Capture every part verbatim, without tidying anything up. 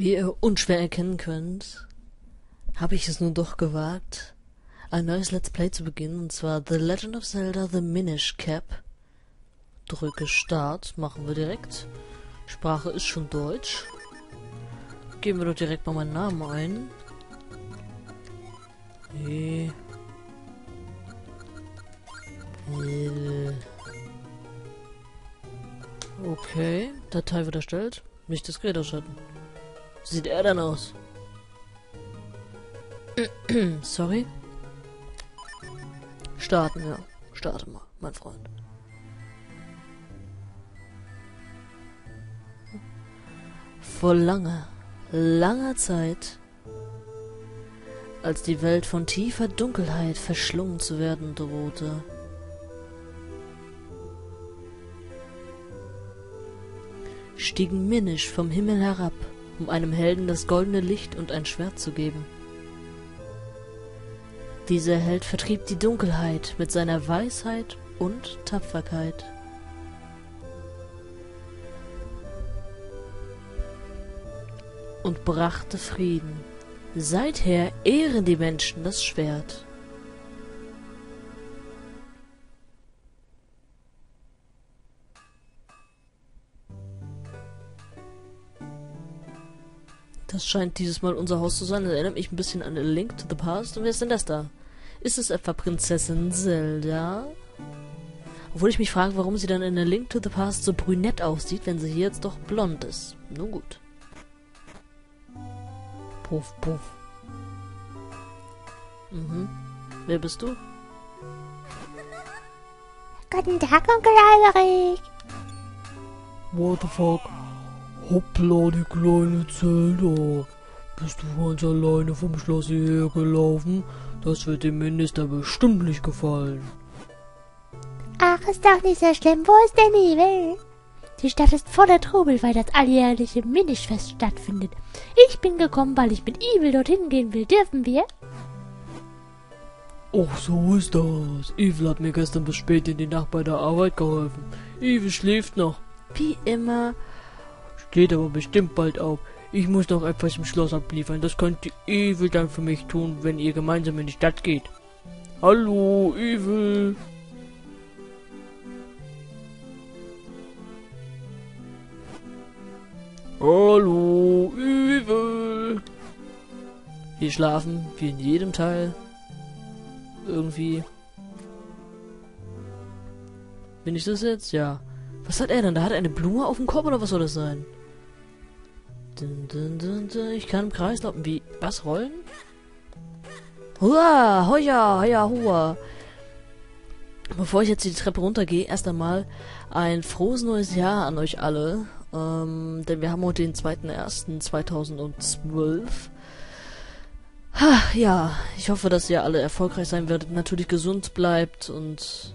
Wie ihr unschwer erkennen könnt, habe ich es nun doch gewagt, ein neues Let's Play zu beginnen, und zwar The Legend of Zelda: The Minish Cap. Drücke Start, machen wir direkt. Sprache ist schon Deutsch. Geben wir doch direkt mal meinen Namen ein. Hey. Hey. Okay, Datei wird erstellt. Nicht diskret erscheinen. Sieht er dann aus? Sorry. Starten, ja. Starte mal, mein Freund. Vor langer, langer Zeit, als die Welt von tiefer Dunkelheit verschlungen zu werden drohte, stiegen Minish vom Himmel herab, um einem Helden das goldene Licht und ein Schwert zu geben. Dieser Held vertrieb die Dunkelheit mit seiner Weisheit und Tapferkeit. Und brachte Frieden. Seither ehren die Menschen das Schwert. Das scheint dieses Mal unser Haus zu sein. Das erinnert mich ein bisschen an A Link to the Past. Und wer ist denn das da? Ist es etwa Prinzessin Zelda? Obwohl ich mich frage, warum sie dann in A Link to the Past so brünett aussieht, wenn sie hier jetzt doch blond ist. Nun gut. Puff, puff. Mhm. Wer bist du? Guten Tag, Onkel Alberich. What the fuck? Hoppla, die kleine Zelda. Bist du ganz alleine vom Schloss hierher gelaufen? Das wird dem Minister bestimmt nicht gefallen. Ach, ist doch nicht so schlimm. Wo ist der Nebel? Die Stadt ist voller Trubel, weil das alljährliche Minischfest stattfindet. Ich bin gekommen, weil ich mit Evil dorthin gehen will. Dürfen wir? Och, so ist das. Evil hat mir gestern bis spät in die Nacht bei der Arbeit geholfen. Evil schläft noch. Wie immer. Steht aber bestimmt bald auf. Ich muss noch etwas im Schloss abliefern. Das könnte Evil dann für mich tun, wenn ihr gemeinsam in die Stadt geht. Hallo, Evil. Hallo, Evil. Wir schlafen, wie in jedem Teil. Irgendwie. Bin ich das jetzt? Ja. Was hat er denn? Da hat er eine Blume auf dem Kopf, oder was soll das sein? Ich kann im Kreis laufen. Wie? Was rollen? Hua! Hoja! Hoja! Hua! Bevor ich jetzt die Treppe runtergehe, erst einmal ein frohes neues Jahr an euch alle. Ähm, denn wir haben heute den zweiten ersten zweitausendzwölf. Ha, ja. Ich hoffe, dass ihr alle erfolgreich sein werdet. Natürlich gesund bleibt und...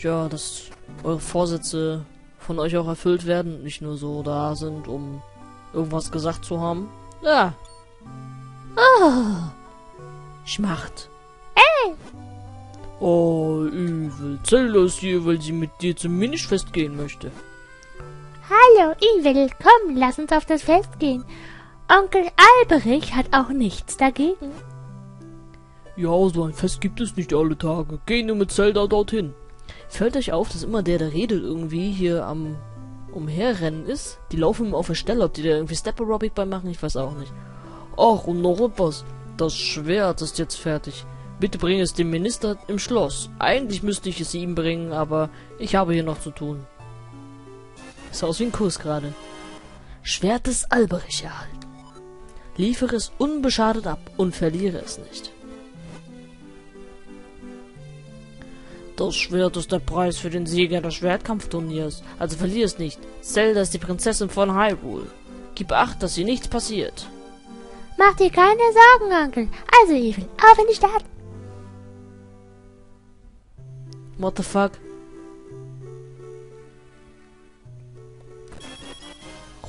ja, dass eure Vorsätze von euch auch erfüllt werden und nicht nur so da sind, um... irgendwas gesagt zu haben. Ja. Ah. Schmacht. Ey. Oh, Evil. Zelda ist hier, weil sie mit dir zum Minischfest gehen möchte. Hallo, Evil. Komm, lass uns auf das Fest gehen. Onkel Alberich hat auch nichts dagegen. Ja, so ein Fest gibt es nicht alle Tage. Geh nur mit Zelda dorthin. Fällt euch auf, dass immer der, der redet, irgendwie hier am... umherrennen ist. Die laufen immer auf der Stelle. Ob die da irgendwie Step-Aerobic bei machen, ich weiß auch nicht. Ach, und noch etwas. Das Schwert ist jetzt fertig. Bitte bring es dem Minister im Schloss. Eigentlich müsste ich es ihm bringen, aber ich habe hier noch zu tun. Sah aus wie ein Kuss gerade. Schwert des Alberich erhalten. Liefere es unbeschadet ab und verliere es nicht. Das Schwert ist der Preis für den Sieger des Schwertkampfturniers. Also verlier es nicht. Zelda ist die Prinzessin von Hyrule. Gib acht, dass ihr nichts passiert. Mach dir keine Sorgen, Onkel. Also, Evil, auf in die Stadt. What the fuck?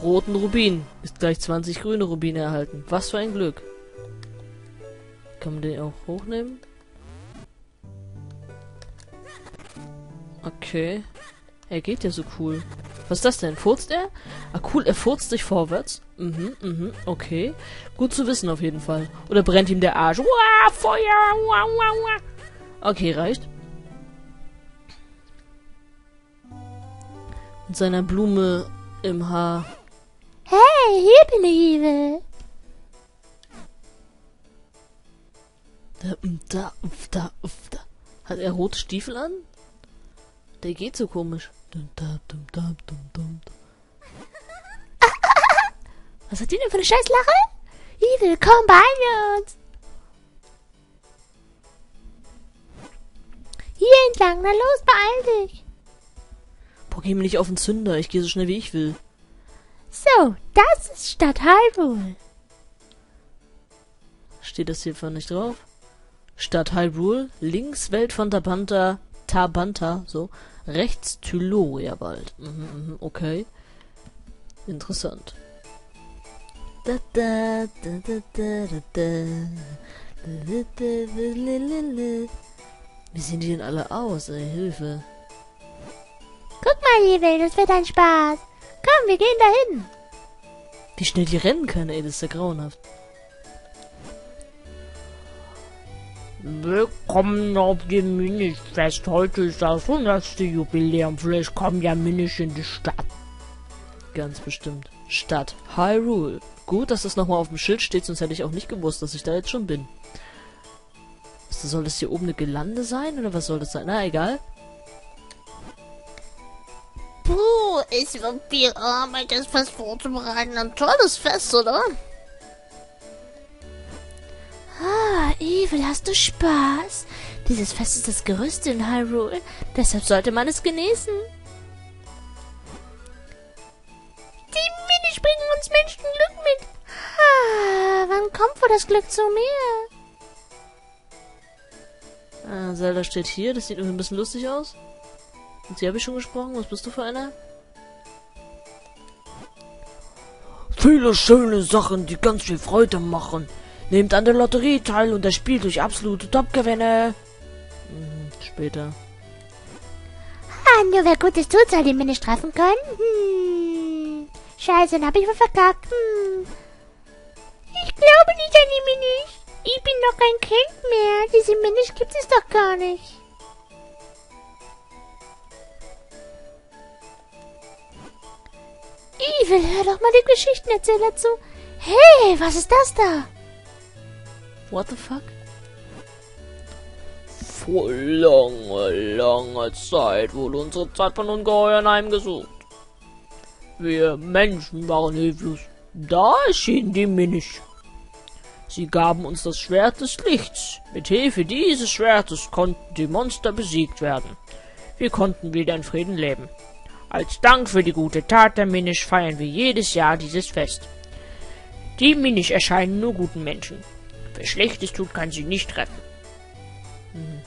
Roten Rubin. Ist gleich zwanzig grüne Rubine erhalten. Was für ein Glück. Kann man den auch hochnehmen? Okay. Er geht ja so cool. Was ist das denn? Furzt er? Ah, cool, er furzt sich vorwärts. Mhm, mhm, okay. Gut zu wissen auf jeden Fall. Oder brennt ihm der Arsch? Uah, Feuer! Uah, uah, uah. Okay, reicht. Mit seiner Blume im Haar. Hey, hier bin ich. Da, da, da, da. Hat er rote Stiefel an? Der geht so komisch. Was hat die denn für eine Scheißlache? Evil, komm bei uns. Hier entlang, na los, beeil dich. Boah, geh mir nicht auf den Zünder. Ich gehe so schnell, wie ich will. So, das ist Stadt Hyrule. Steht das hier vorne nicht drauf? Stadt Hyrule, links Welt von Tabanta, Tabanta, so. Rechts Tylo, ja bald. Mhm, okay. Interessant. Wie sehen die denn alle aus, ey? Hilfe. Guck mal, Evil, das wird ein Spaß. Komm, wir gehen dahin. Wie schnell die rennen können, ey, das ist ja grauenhaft. Willkommen auf dem Minish-Fest. Heute ist das hundertste Jubiläum. Vielleicht kommen ja Minish in die Stadt. Ganz bestimmt. Stadt Hyrule. Gut, dass das nochmal auf dem Schild steht, sonst hätte ich auch nicht gewusst, dass ich da jetzt schon bin. Was, soll das hier oben eine Gelande sein? Oder was soll das sein? Na, egal. Puh, es wird viel Arbeit, das Fest vorzubereiten. Ein tolles Fest, oder? Ah, Evil, hast du Spaß? Dieses Fest ist das größte in Hyrule, deshalb sollte man es genießen. Die Minish bringen uns Menschen Glück mit. Ah, wann kommt wohl das Glück zu mir? Ah, Zelda steht hier, das sieht irgendwie ein bisschen lustig aus. Und sie habe ich schon gesprochen, was bist du für einer? Viele schöne Sachen, die ganz viel Freude machen. Nehmt an der Lotterie teil und das spielt durch absolute Top-Gewinne. Hm, später. Ah, nur wer Gutes tut, soll die Minish treffen können. Hm. Scheiße, dann hab ich wohl verkackt. Hm. Ich glaube nicht an die Minish. Ich bin doch kein Kind mehr. Diese Minish gibt es doch gar nicht. Evil, hör doch mal den Geschichtenerzähler zu. Hey, was ist das da? What the fuck? Vor lange, langer Zeit wurde unsere Zeit von Ungeheuern heimgesucht. Wir Menschen waren hilflos. Da erschien die Minish. Sie gaben uns das Schwert des Lichts. Mit Hilfe dieses Schwertes konnten die Monster besiegt werden. Wir konnten wieder in Frieden leben. Als Dank für die gute Tat der Minish feiern wir jedes Jahr dieses Fest. Die Minish erscheinen nur guten Menschen. Wer Schlechtes tut, kann sie nicht retten. Hm.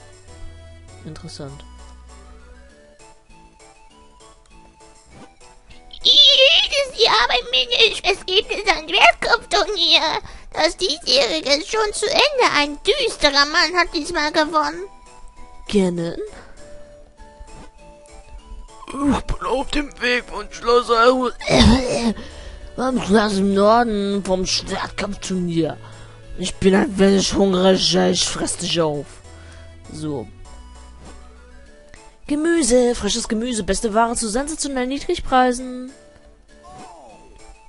Interessant. Jedes Jahr bei Minish, es gibt ein Wertkampfturnier. Das diesjährige ist schon zu Ende. Ein düsterer Mann hat diesmal gewonnen. Gerne. Ich bin auf dem Weg von Schloss Hyrule. Am Schloss im Norden vom Schwertkampfturnier. Ich bin ein wenig hungrig, ich fress dich auf. So. Gemüse, frisches Gemüse, beste Ware zu sensationell Niedrigpreisen.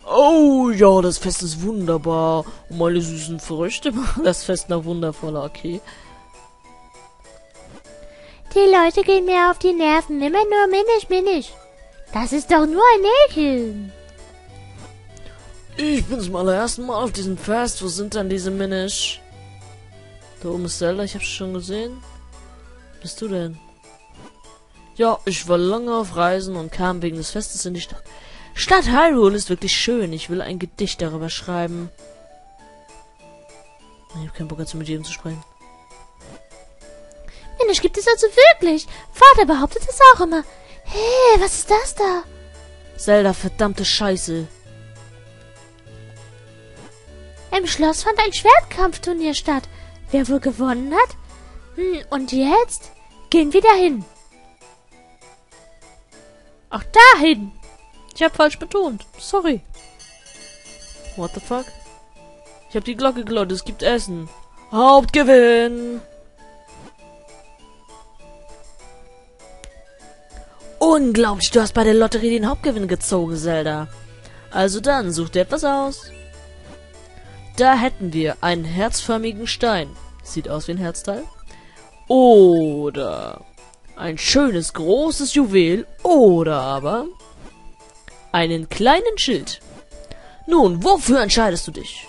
Oh ja, das Fest ist wunderbar. Und meine süßen Früchte machen das Fest noch wundervoller, okay. Die Leute gehen mir auf die Nerven, immer nur Minish, Minish. Das ist doch nur ein Nähchen. Ich bin zum allerersten Mal auf diesem Fest. Wo sind denn diese Minish? Da oben ist Zelda, ich hab's schon gesehen. Wer bist du denn? Ja, ich war lange auf Reisen und kam wegen des Festes in die Stadt. Stadt Hyrule ist wirklich schön. Ich will ein Gedicht darüber schreiben. Ich hab keinen Bock dazu, mit jedem zu sprechen. Minish gibt es also wirklich. Vater behauptet es auch immer. Hey, was ist das da? Zelda, verdammte Scheiße. Im Schloss fand ein Schwertkampfturnier statt. Wer wohl gewonnen hat? Hm, und jetzt gehen wir dahin. Auch dahin. Ich habe falsch betont. Sorry. What the fuck? Ich habe die Glocke geläutet. Es gibt Essen. Hauptgewinn. Unglaublich, du hast bei der Lotterie den Hauptgewinn gezogen, Zelda. Also dann, such dir etwas aus. Da hätten wir einen herzförmigen Stein. Sieht aus wie ein Herzteil. Oder ein schönes, großes Juwel. Oder aber einen kleinen Schild. Nun, wofür entscheidest du dich?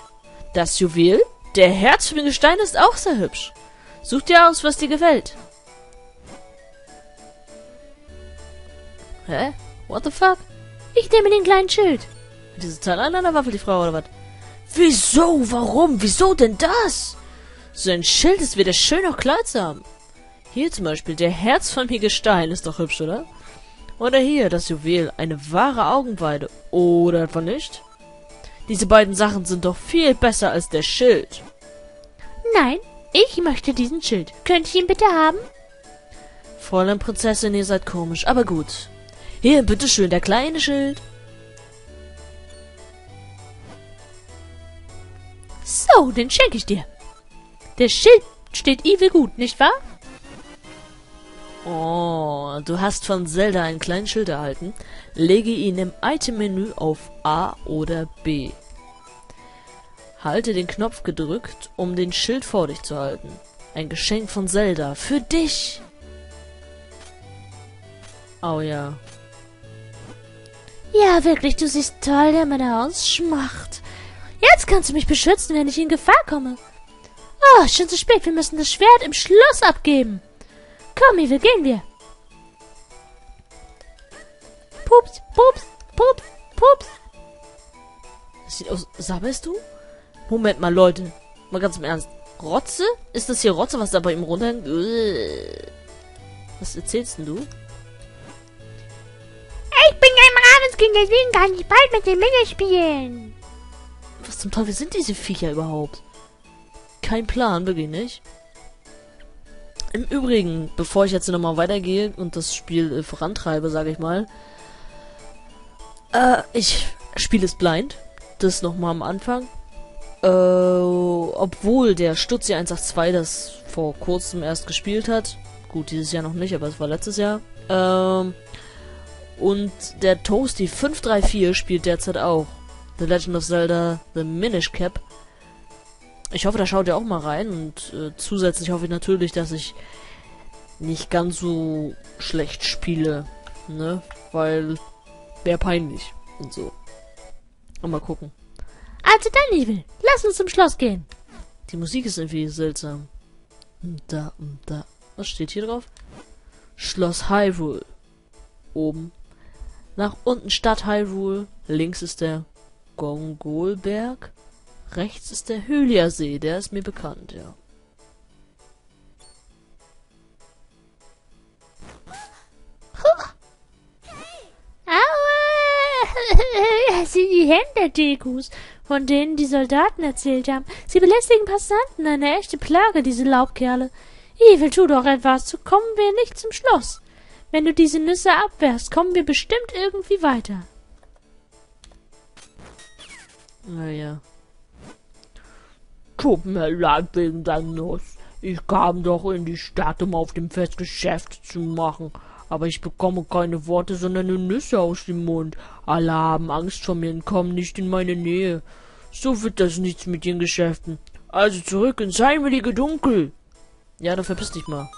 Das Juwel? Der herzförmige Stein ist auch sehr hübsch. Such dir aus, was dir gefällt. Hä? What the fuck? Ich nehme den kleinen Schild. Hat diese Zahl an einer Waffel, die Frau, oder was? Wieso? Warum? Wieso denn das? So ein Schild ist weder schön noch kleidsam. Hier zum Beispiel, der herzförmige Stein ist doch hübsch, oder? Oder hier, das Juwel, eine wahre Augenweide. Oder etwa nicht? Diese beiden Sachen sind doch viel besser als der Schild. Nein, ich möchte diesen Schild. Könnte ich ihn bitte haben? Fräulein Prinzessin, ihr seid komisch, aber gut. Hier, bitteschön, der kleine Schild. So, den schenke ich dir. Der Schild steht evil gut, nicht wahr? Oh, du hast von Zelda einen kleinen Schild erhalten. Lege ihn im Item-Menü auf A oder B. Halte den Knopf gedrückt, um den Schild vor dich zu halten. Ein Geschenk von Zelda für dich. Oh ja. Ja, wirklich, du siehst toll damit aus. Schmacht. Jetzt kannst du mich beschützen, wenn ich in Gefahr komme. Oh, schon zu spät. Wir müssen das Schwert im Schloss abgeben. Komm, Evil, gehen wir. Pups, pups, pups, pups. Das sieht aus... Sabberst du? Moment mal, Leute. Mal ganz im Ernst. Rotze? Ist das hier Rotze, was da bei ihm runterhängt? Was erzählst denn du? Ich bin ein Ravenskind, deswegen kann ich bald mit den Minions spielen. Was zum Teufel sind diese Viecher überhaupt? Kein Plan, wirklich nicht. Im Übrigen, bevor ich jetzt nochmal weitergehe und das Spiel äh, vorantreibe, sage ich mal, äh, ich spiele es blind, das nochmal am Anfang, äh, obwohl der Stutzi eins acht zwei das vor kurzem erst gespielt hat, gut, dieses Jahr noch nicht, aber es war letztes Jahr, ähm, und der Toasty fünf drei vier spielt derzeit auch The Legend of Zelda: The Minish Cap. Ich hoffe, da schaut ihr auch mal rein und äh, zusätzlich hoffe ich natürlich, dass ich nicht ganz so schlecht spiele, ne? Weil wäre peinlich und so. Und mal gucken. Also dann, Evil, lass uns zum Schloss gehen. Die Musik ist irgendwie seltsam. Und da und da. Was steht hier drauf? Schloss Hyrule. Oben. Nach unten Stadt Hyrule. Links ist der Gongolberg. Rechts ist der Hüliasee, der ist mir bekannt, ja. Aua! Das sind die Händedekus, von denen die Soldaten erzählt haben. Sie belästigen Passanten, eine echte Plage, diese Laubkerle. Evil, tu doch etwas, so kommen wir nicht zum Schloss. Wenn du diese Nüsse abwehrst, kommen wir bestimmt irgendwie weiter. Naja. Tut mir leid wegen deiner Nuss. Ich kam doch in die Stadt, um auf dem Fest Geschäft zu machen. Aber ich bekomme keine Worte, sondern nur Nüsse aus dem Mund. Alle haben Angst vor mir und kommen nicht in meine Nähe. So wird das nichts mit den Geschäften. Also zurück ins heimelige Dunkel. Ja, dann verpiss dich mal.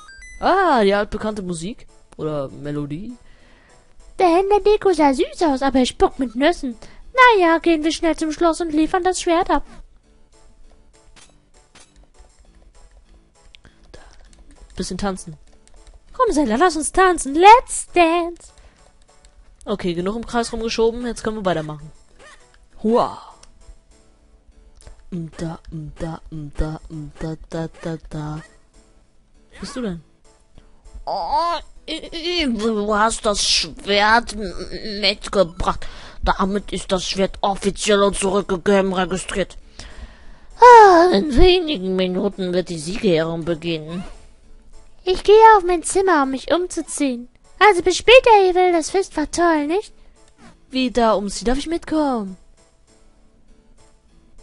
Ah, die altbekannte Musik. Oder Melodie. Der Händedekus sah süß aus, aber er spuckt mit Nüssen. Naja, gehen wir schnell zum Schloss und liefern das Schwert ab. Bisschen tanzen. Komm, Zelda, lass uns tanzen. Let's dance. Okay, genug im Kreis rumgeschoben. Jetzt können wir weitermachen. Hua. Da, da, da, da, da, da, da. Was bist du denn? Oh, du hast das Schwert mitgebracht. Damit ist das Schwert offiziell und zurückgegeben registriert. Ah, in wenigen Minuten wird die Siegerehrung beginnen. Ich gehe auf mein Zimmer, um mich umzuziehen. Also bis später, Evil. Das Fest war toll, nicht? Wieder um sie, darf ich mitkommen?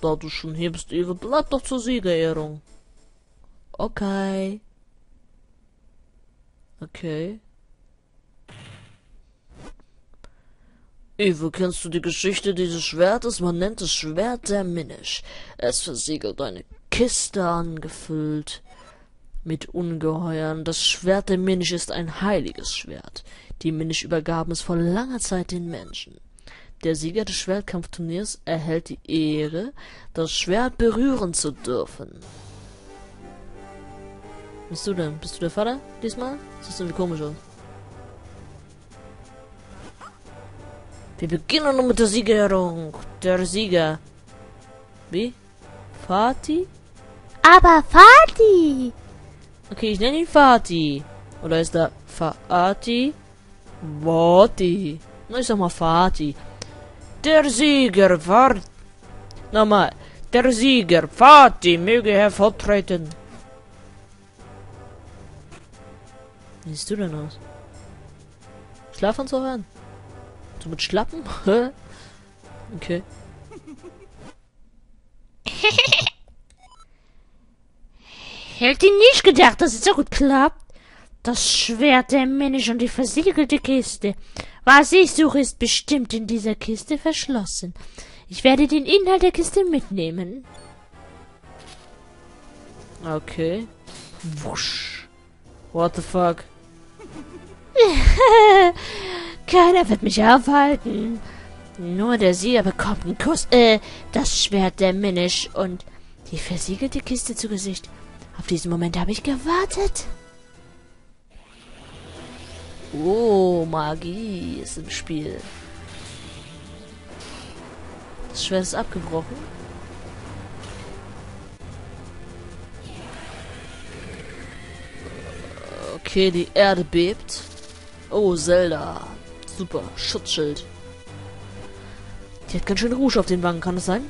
Da du schon hier bist, Ewe, bleib doch zur Siegerehrung. Okay. Okay. Ewe, kennst du die Geschichte dieses Schwertes? Man nennt es Schwert der Minish. Es versiegelt eine Kiste angefüllt mit Ungeheuern. Das Schwert der Minish ist ein heiliges Schwert. Die Minish übergaben es vor langer Zeit den Menschen. Der Sieger des Schwertkampfturniers erhält die Ehre, das Schwert berühren zu dürfen. Bist du denn? Bist du der Vater diesmal? Siehst du irgendwie komisch aus? Wir beginnen nun mit der Siegerehrung. Der Sieger. Wie? Vaati? Aber Vaati! Okay, ich nenne ihn Vaati. Oder ist da Vaati? Vaati. Na, ich sag mal Vaati. Der Sieger Vaati. Nochmal. Der Sieger Vaati möge hervortreten. Wie siehst du denn aus? Schlafanzug an? So mit Schlappen? Okay. Hätte nicht gedacht, dass es so gut klappt. Das Schwert der Minish und die versiegelte Kiste. Was ich suche, ist bestimmt in dieser Kiste verschlossen. Ich werde den Inhalt der Kiste mitnehmen. Okay. Wusch. What the fuck? Keiner wird mich aufhalten. Nur der Sieger bekommt einen Kuss, äh, das Schwert der Minish und die versiegelte Kiste zu Gesicht. Auf diesen Moment habe ich gewartet. Oh, Magie ist im Spiel. Das Schwert ist abgebrochen. Okay, die Erde bebt. Oh, Zelda. Super, Schutzschild. Die hat ganz schön Rouge auf den Wangen, kann das sein?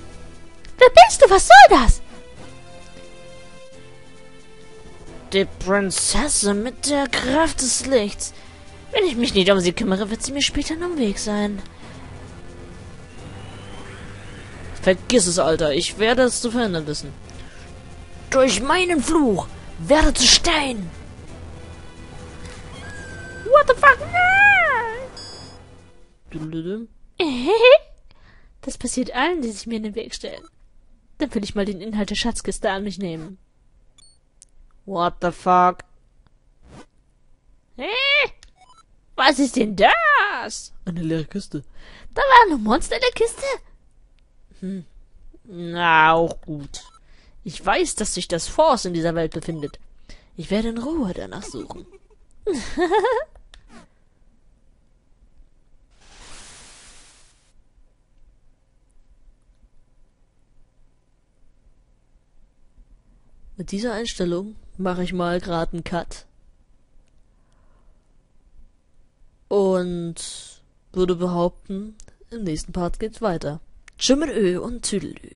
Wer bist du? Was soll das? Die Prinzessin mit der Kraft des Lichts. Wenn ich mich nicht um sie kümmere, wird sie mir später noch im Weg sein. Vergiss es, Alter. Ich werde es zu verändern wissen. Durch meinen Fluch werde zu Stein. What the fuck? Das passiert allen, die sich mir in den Weg stellen. Dann will ich mal den Inhalt der Schatzkiste an mich nehmen. What the fuck? Hä? Was ist denn das? Eine leere Kiste. Da war ein Monster in der Kiste? Hm. Na, auch gut. Ich weiß, dass sich das Force in dieser Welt befindet. Ich werde in Ruhe danach suchen. Mit dieser Einstellung mache ich mal gerade einen Cut. Und würde behaupten, im nächsten Part geht's weiter. Tschö mit Ö und Tüdelü.